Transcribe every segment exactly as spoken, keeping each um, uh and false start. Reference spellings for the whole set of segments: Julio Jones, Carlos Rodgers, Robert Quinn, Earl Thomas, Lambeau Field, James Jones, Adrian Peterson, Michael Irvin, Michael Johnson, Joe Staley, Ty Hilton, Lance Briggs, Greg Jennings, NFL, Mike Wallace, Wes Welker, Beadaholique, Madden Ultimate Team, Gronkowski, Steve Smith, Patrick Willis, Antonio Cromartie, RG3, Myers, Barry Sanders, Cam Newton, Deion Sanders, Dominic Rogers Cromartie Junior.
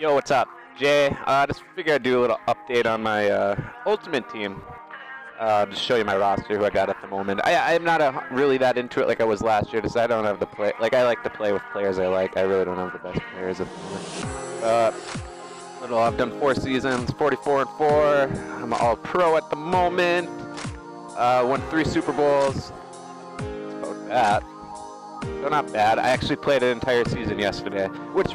Yo, what's up? Jay, I uh, just figured I'd do a little update on my uh, Ultimate team. Uh, just show you my roster, who I got at the moment. I, I'm not a, really that into it like I was last year, because I don't have the play. Like, I like to play with players I like. I really don't have the best players at the moment. Uh, little, I've done four seasons, forty-four and four. I'm an all-pro at the moment. Uh, won three Super Bowls. That's about that. So not bad. I actually played an entire season yesterday, which,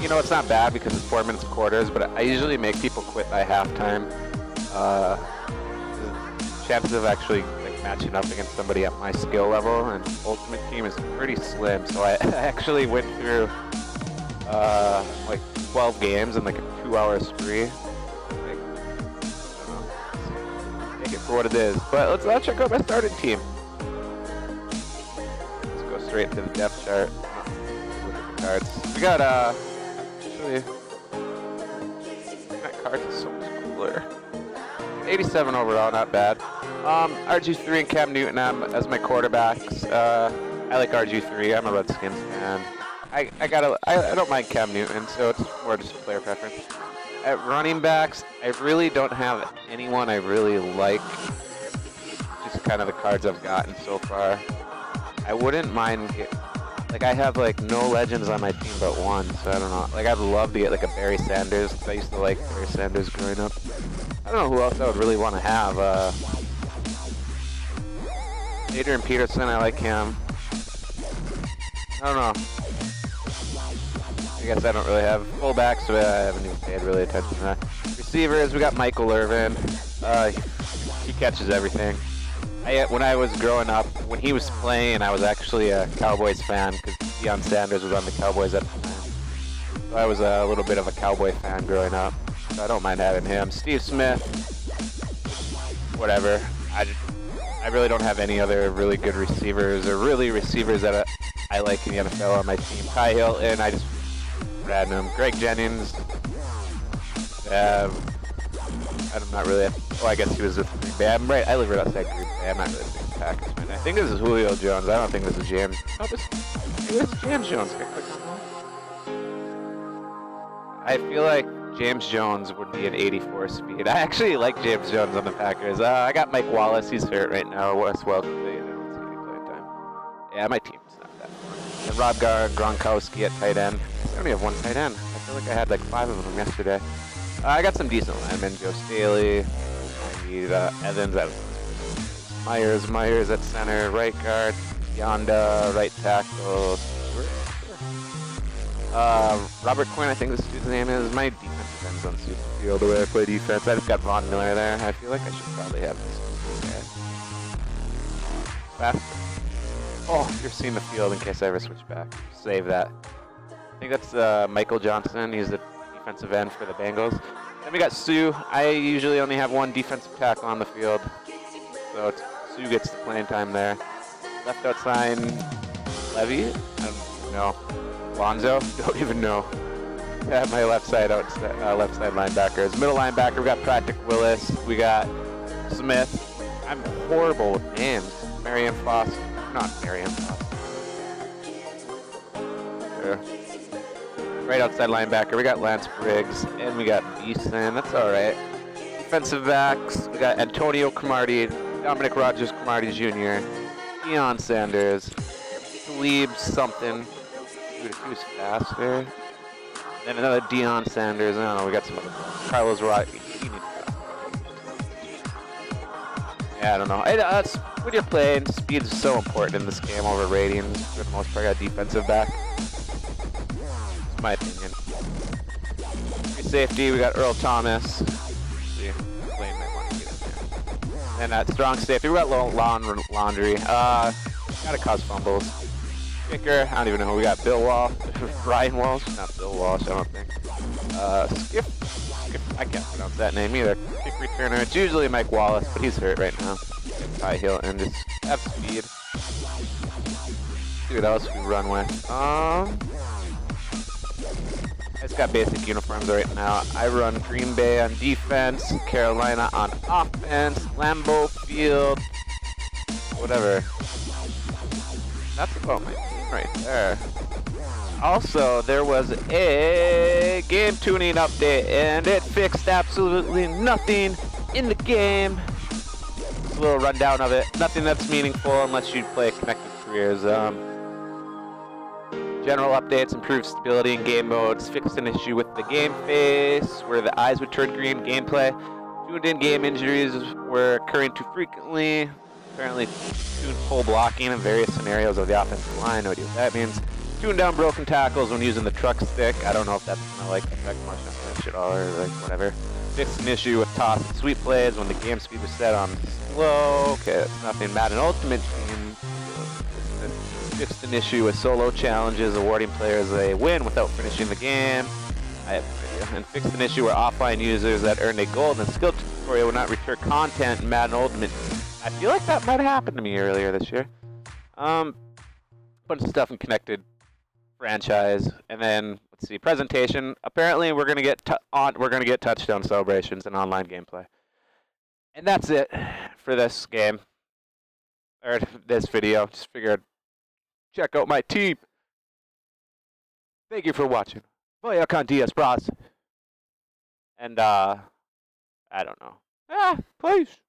you know, it's not bad because it's four minutes quarters, but I usually make people quit by halftime. Uh, the chances of actually like, matching up against somebody at my skill level and Ultimate Team is pretty slim, so I actually went through uh, like twelve games in like a two-hour spree. Like, I don't know. Take it for what it is. But let's, let's check out my starting team. Let's go straight to the depth chart. Look at the cards. We got, uh... that card is so much cooler. eighty-seven overall, not bad. Um, R G three and Cam Newton um, as my quarterbacks. Uh, I like R G three. I'm a Redskins fan. I I gotta I, I don't mind Cam Newton, so it's more just player preference. At running backs, I really don't have anyone I really like. Just kind of the cards I've gotten so far. I wouldn't mind getting. Like, I have, like, no legends on my team but one, so I don't know. Like, I'd love to get, like, a Barry Sanders, because I used to like Barry Sanders growing up. I don't know who else I would really want to have. Uh, Adrian Peterson, I like him. I don't know. I guess I don't really have fullbacks, so I haven't even paid really attention to that. Receivers, we got Michael Irvin. Uh, he catches everything. I, when I was growing up, when he was playing, I was actually a Cowboys fan because Deion Sanders was on the Cowboys at the time. So I was a little bit of a Cowboy fan growing up, so I don't mind having him. Steve Smith, whatever. I, just, I really don't have any other really good receivers or really receivers that I, I like in the N F L on my team. Ty Hilton, I just ran him. Greg Jennings, uh, I'm not really. Oh, I guess he was with Green Bay. I'm right. I live right outside Green Bay. I'm not really a big Packers fan. I think this is Julio Jones. I don't think this is James. Oh, this, this is James Jones. I feel like James Jones would be an eighty-four speed. I actually like James Jones on the Packers. Uh, I got Mike Wallace. He's hurt right now. Wes Welker. You know, it's going to be playing time. Yeah, my team's not that fun. And Rob Gar, Gronkowski at tight end. I only have one tight end. I feel like I had like five of them yesterday. Uh, I got some decent linemen. Joe Staley, I need uh, Evans at Myers, Myers at center, right guard, Yonda, right tackle, uh, Robert Quinn, I think this dude's name is. My defensive end's on super field, the way I play defense. I've got Vaughn Miller there. I feel like I should probably have this guy. Fast. Oh, you're seeing the field in case I ever switch back. Save that. I think that's uh, Michael Johnson. He's the defensive end for the Bengals. Then we got Sue. I usually only have one defensive tackle on the field, so it's, Sue gets the playing time there. Left outside, Levy? I don't even know. Lonzo? Don't even know. I have my left side outside, uh, left side linebackers. Middle linebacker, we got Patrick Willis. We got Smith. I'm horrible with names. Marion Foss. Not Marion Foss. Sure. Right outside linebacker, we got Lance Briggs, and we got Easton. That's all right. Defensive backs, we got Antonio Cromartie, Dominic Rogers Cromartie Junior, Deion Sanders, Talib something. Dude, if he was faster. Then another Deion Sanders. I don't know, we got some other ones. Carlos Rodgers. Yeah, I don't know. I, uh, when you're playing, speed is so important in this game over ratings. For the most part, I got defensive back. My opinion. Safety, we got Earl Thomas. See, Blaine might want to get in there. And that strong safety, we got Lawn Laundry. Uh, gotta cause fumbles. Kicker, I don't even know who we got. Bill Walsh, Brian Walsh, not Bill Walsh, I don't think. Uh, Skip, Skip, I can't pronounce that name either. Kick returner, it's usually Mike Wallace, but he's hurt right now. Ty Hilton, just have speed. See what else we run with. Um. It's got basic uniforms right now. I run Green Bay on defense, Carolina on offense, Lambeau Field, whatever. That's about my team right there. Also, there was a game. game tuning update, and it fixed absolutely nothing in the game. Just a little rundown of it. Nothing that's meaningful unless you play Connected Careers. Um, general updates, improved stability in game modes, fixed an issue with the game face, where the eyes would turn green, gameplay. Tuned in-game injuries were occurring too frequently. Apparently tuned full blocking in various scenarios of the offensive line. No idea what that means. Tuned down broken tackles when using the truck stick. I don't know if that's gonna like affect much on that shit all or like whatever. Fixed an issue with toss and sweep plays when the game speed was set on slow. Okay, that's nothing. Madden Ultimate Team fixed an issue with solo challenges, awarding players a win without finishing the game. I have no idea. And fixed an issue where offline users that earned a gold in the skill tutorial would not return content in Madden Ultimate Team. I feel like that might have happened to me earlier this year. Um, bunch of stuff in Connected Franchise, and then let's see, presentation. Apparently, we're gonna get t- on. We're gonna get touchdown celebrations and online gameplay, and that's it for this game or this video. Just figured check out my team. Thank you for watching. Voy con Diaz Bros. And uh, I don't know. Ah, please.